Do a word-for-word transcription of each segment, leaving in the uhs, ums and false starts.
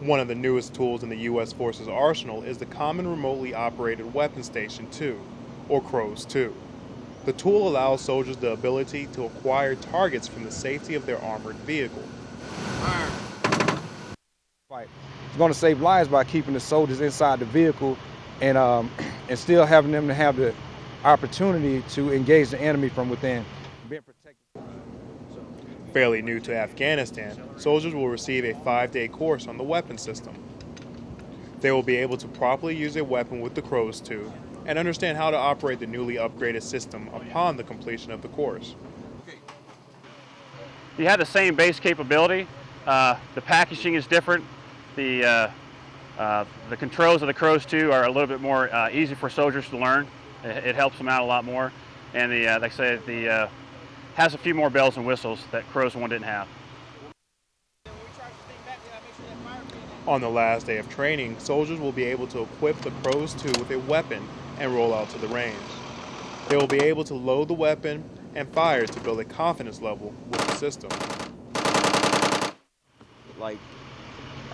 One of the newest tools in the U S Forces arsenal is the Common Remotely Operated Weapon Station two, or CROWS two. The tool allows soldiers the ability to acquire targets from the safety of their armored vehicle. It's going to save lives by keeping the soldiers inside the vehicle and, um, and still having them to have the opportunity to engage the enemy from within. Being protected. Fairly new to Afghanistan, soldiers will receive a five-day course on the weapon system. They will be able to properly use a weapon with the CROWS two and understand how to operate the newly upgraded system upon the completion of the course. You have the same base capability. Uh, the packaging is different. The, uh, uh, the controls of the CROWS two are a little bit more uh, easy for soldiers to learn. It, it helps them out a lot more. And the, uh, like I said, the, uh, has a few more bells and whistles that CROWS one didn't have. On the last day of training, soldiers will be able to equip the CROWS two with a weapon and roll out to the range. They will be able to load the weapon and fire to build a confidence level with the system. Like,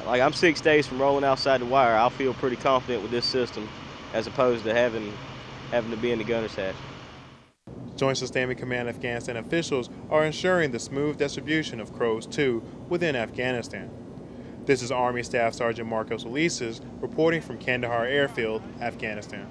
like I'm six days from rolling outside the wire. I feel pretty confident with this system as opposed to having, having to be in the gunner's hat. Joint Sustainment Command Afghanistan officials are ensuring the smooth distribution of CROWS two within Afghanistan. This is Army Staff Sergeant Marcos Ulises reporting from Kandahar Airfield, Afghanistan.